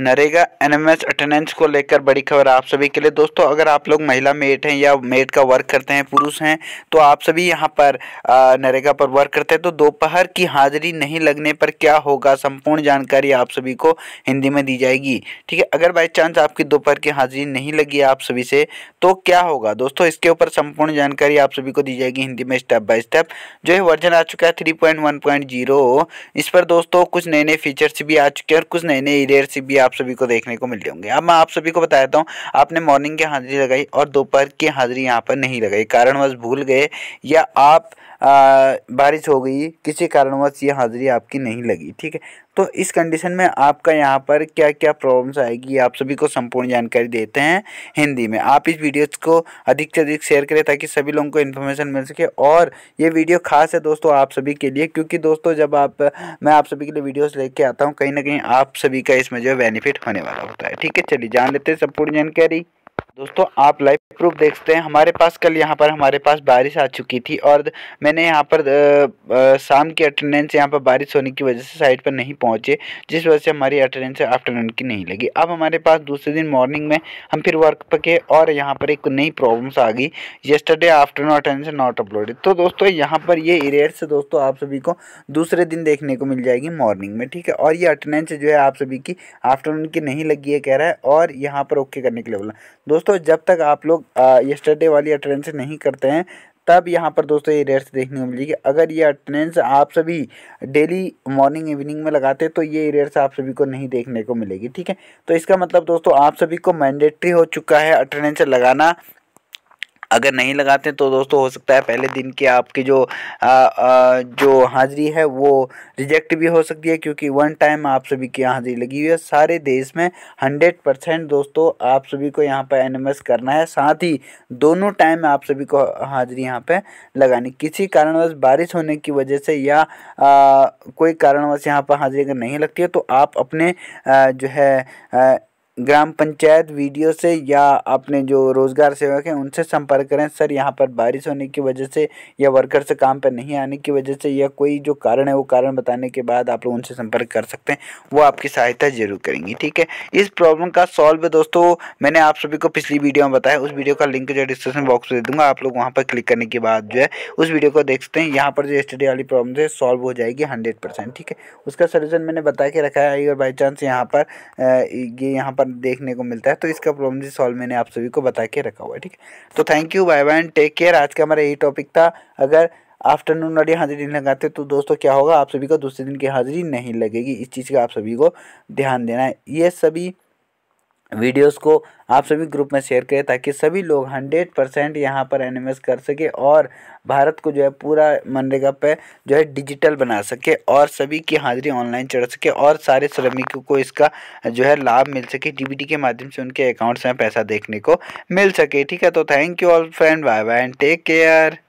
NREGA NMS attendance को लेकर बड़ी खबर आप सभी के लिए। दोस्तों, अगर आप लोग महिला मेट हैं या मेट का वर्क करते हैं, पुरुष हैं, तो आप सभी यहां पर नरेगा पर वर्क करते हैं, तो दोपहर की हाजिरी नहीं लगने पर क्या होगा, संपूर्ण जानकारी आप सभी को हिंदी में दी जाएगी। ठीक है, अगर बाई चांस आपकी दोपहर की हाजिरी नहीं लगी आप सभी से तो क्या होगा दोस्तों, इसके ऊपर संपूर्ण जानकारी आप सभी को दी जाएगी हिंदी में स्टेप बाय स्टेप। जो है वर्जन आ चुका है 3.1.0, इस पर दोस्तों कुछ नए नए फीचर्स भी आ चुके हैं और कुछ नए नए एरर्स भी आप सभी को देखने को मिल जाएंगे। अब मैं आप सभी को बता देता हूँ, आपने मॉर्निंग की हाजिरी लगाई और दोपहर की हाजिरी यहाँ पर नहीं लगाई, कारणवश भूल गए या आप बारिश हो गई, किसी कारणवश ये हाजिरी आपकी नहीं लगी। ठीक है, तो इस कंडीशन में आपका यहाँ पर क्या क्या प्रॉब्लम्स आएगी आप सभी को संपूर्ण जानकारी देते हैं हिंदी में। आप इस वीडियो को अधिक से अधिक शेयर करें ताकि सभी लोगों को इन्फॉर्मेशन मिल सके, और ये वीडियो खास है दोस्तों आप सभी के लिए, क्योंकि दोस्तों जब मैं आप सभी के लिए वीडियोस लेके आता हूँ, कहीं ना कहीं आप सभी का इसमें जो है बेनिफिट होने वाला होता है। ठीक है, चलिए जान लेते हैं संपूर्ण जानकारी। दोस्तों, आप लाइव प्रूफ देखते हैं, हमारे पास कल यहाँ पर हमारे पास बारिश आ चुकी थी और मैंने यहाँ पर शाम की अटेंडेंस यहाँ पर बारिश होने की वजह से साइट पर नहीं पहुँचे, जिस वजह से हमारी अटेंडेंस आफ्टरनून की नहीं लगी। अब हमारे पास दूसरे दिन मॉर्निंग में हम फिर वर्क पर गए और यहाँ पर एक नई प्रॉब्लम्स आ गई, yesterday afternoon attendance not uploaded. तो दोस्तों यहाँ पर ये एरर्स दोस्तों आप सभी को दूसरे दिन देखने को मिल जाएगी मॉर्निंग में। ठीक है, और ये अटेंडेंस जो है आप सभी की आफ्टरनून की नहीं लगी है कह रहा है, और यहाँ पर ओके करने के लिए बोला। दोस्तों, जब तक आप लोग यस्टरडे वाली अटेंडेंस नहीं करते हैं तब यहाँ पर दोस्तों ये एरर्स देखने को मिलेगी। अगर ये अटेंडेंस आप सभी डेली मॉर्निंग इवनिंग में लगाते तो ये एरर्स आप सभी को नहीं देखने को मिलेगी। ठीक है, तो इसका मतलब दोस्तों आप सभी को मैंडेटरी हो चुका है अटेंडेंस लगाना। अगर नहीं लगाते तो दोस्तों हो सकता है पहले दिन की आपकी जो हाजिरी है वो रिजेक्ट भी हो सकती है, क्योंकि वन टाइम आप सभी की हाजिरी लगी हुई है। सारे देश में 100% दोस्तों आप सभी को यहाँ पर एनएमएस करना है, साथ ही दोनों टाइम आप सभी को हाजिरी यहाँ पे लगानी। किसी कारणवश बारिश होने की वजह से या कोई कारणवश यहाँ पर हाजिरी अगर नहीं लगती है तो आप अपने जो है ग्राम पंचायत वीडियो से या अपने जो रोज़गार सेवक हैं उनसे संपर्क करें। सर, यहाँ पर बारिश होने की वजह से या वर्कर से काम पर नहीं आने की वजह से या कोई जो कारण है वो कारण बताने के बाद आप लोग उनसे संपर्क कर सकते हैं, वो आपकी सहायता जरूर करेंगी। ठीक है, इस प्रॉब्लम का सॉल्व दोस्तों मैंने आप सभी को पिछली वीडियो में बताया, उस वीडियो का लिंक जो है डिस्क्रिप्शन बॉक्स में दे दूँगा। आप लोग वहाँ पर क्लिक करने के बाद जो है उस वीडियो को देख सकते हैं। यहाँ पर जो स्टडी वाली प्रॉब्लम है सॉल्व हो जाएगी 100%। ठीक है, उसका सोल्यूशन मैंने बता के रखा है, अगर बाई चांस यहाँ पर देखने को मिलता है तो इसका प्रॉब्लम जी सॉल्व मैंने आप सभी को बता के रखा हुआ है। ठीक है, तो thank you, bye bye, take care. आज का हमारा यही टॉपिक था, अगर आफ्टरनून वाली हाजिरी नहीं लगाते तो दोस्तों क्या होगा, आप सभी को दूसरे दिन की हाजिरी नहीं लगेगी। इस चीज़ का आप सभी को ध्यान देना है। ये सभी वीडियोस को आप सभी ग्रुप में शेयर करें ताकि सभी लोग 100% यहाँ पर एनएमएस कर सके और भारत को जो है पूरा मनरेगा पे जो है डिजिटल बना सके और सभी की हाजिरी ऑनलाइन चढ़ सके और सारे श्रमिकों को इसका जो है लाभ मिल सके, डीबीटी के माध्यम से उनके अकाउंट्स में पैसा देखने को मिल सके। ठीक है, तो thank you all friend, bye bye, take care.